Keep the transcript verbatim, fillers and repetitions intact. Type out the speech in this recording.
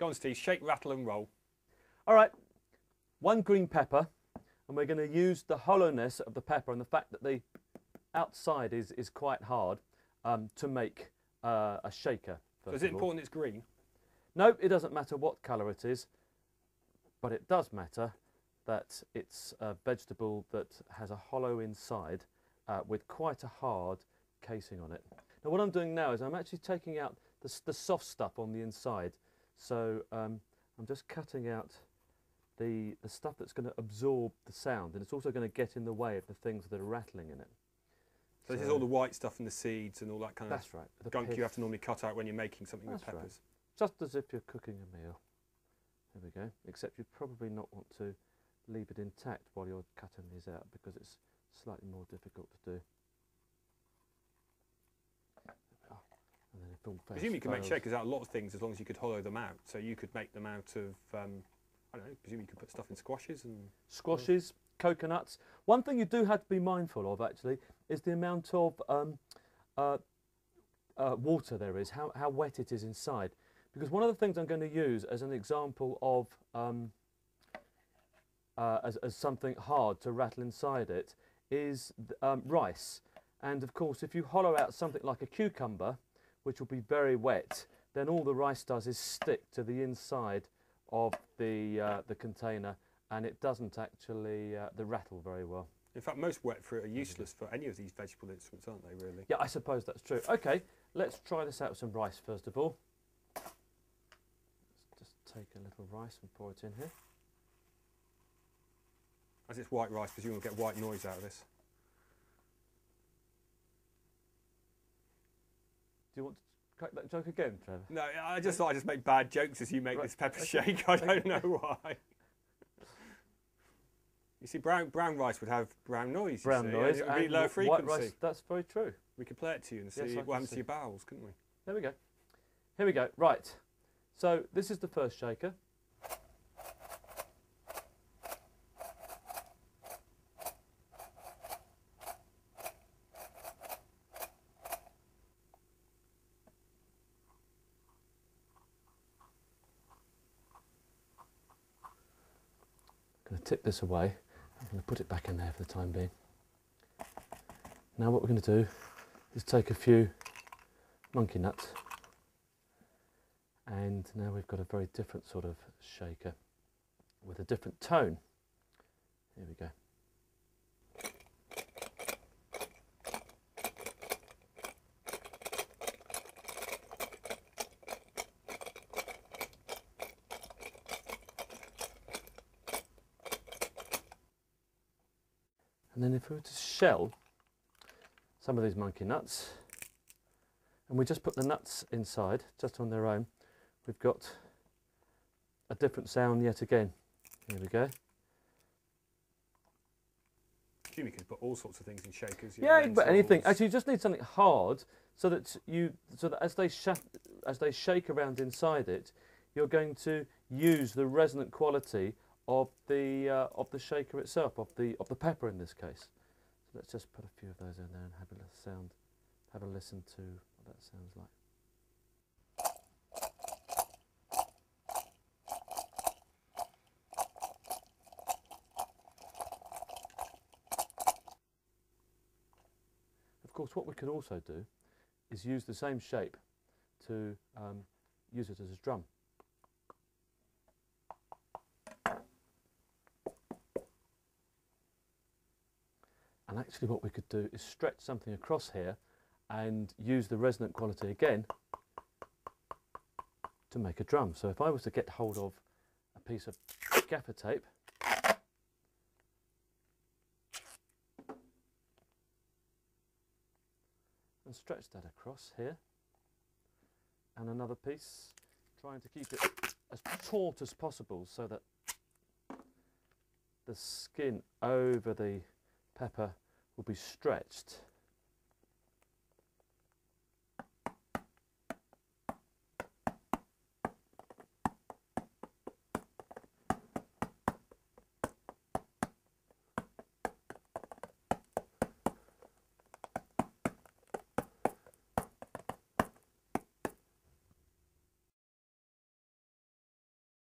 Go on, Steve, shake, rattle and roll. All right, one green pepper, and we're going to use the hollowness of the pepper and the fact that the outside is, is quite hard um, to make uh, a shaker. So is it important it's green? No, it doesn't matter what colour it is, but it does matter that it's a vegetable that has a hollow inside uh, with quite a hard casing on it. Now what I'm doing now is I'm actually taking out the, the soft stuff on the inside. So um, I'm just cutting out the, the stuff that's going to absorb the sound, and it's also going to get in the way of the things that are rattling in it. So, so this is all the white stuff and the seeds and all that kind of that's right, the gunk pith. You have to normally cut out when you're making something that's with peppers. Right. Just as if you're cooking a meal. There we go, except you probably not want to leave it intact while you're cutting these out because it's slightly more difficult to do. And then film face. I presume you can make shakers out of a lot of things as long as you could hollow them out. So you could make them out of, um, I don't know, presume you could put stuff in squashes and... Squashes, coconuts. One thing you do have to be mindful of, actually, is the amount of um, uh, uh, water there is, how, how wet it is inside. Because one of the things I'm going to use as an example of, um, uh, as, as something hard to rattle inside it, is um, rice. And of course, if you hollow out something like a cucumber, which will be very wet, then all the rice does is stick to the inside of the, uh, the container, and it doesn't actually uh, the rattle very well. In fact, most wet fruit are useless for any of these vegetable instruments, aren't they, really? Yeah, I suppose that's true. OK, let's try this out with some rice, first of all. Let's just take a little rice and pour it in here. As it's white rice, presume we'll get white noise out of this. Do you want to crack that joke again, Trevor? No, I just thought I'd just make bad jokes as you make right. this pepper okay. shake. I don't know why. You see, brown, brown rice would have brown noise. Brown you see, noise. It would be low frequency. White rice, that's very true. We could play it to you and see yes, what happens see. to your bowels, couldn't we? There we go. Here we go. Right. So this is the first shaker. Tip this away. I'm going to put it back in there for the time being. Now what we're going to do is take a few monkey nuts, and now we've got a very different sort of shaker with a different tone. Here we go. And then if we were to shell some of these monkey nuts, and we just put the nuts inside, just on their own, we've got a different sound yet again. Here we go. You can put all sorts of things in shakers. Yeah, you can put anything. Actually, you just need something hard so that you, so that as they sh as they shake around inside it, you're going to use the resonant quality of the uh, of the shaker itself, of the of the pepper in this case. So let's just put a few of those in there and have a sound, have a listen to what that sounds like. Of course, what we could also do is use the same shape to um, use it as a drum. And actually what we could do is stretch something across here and use the resonant quality again to make a drum. So if I was to get hold of a piece of gaffer tape, and stretch that across here, and another piece, trying to keep it as taut as possible so that the skin over the pepper will be stretched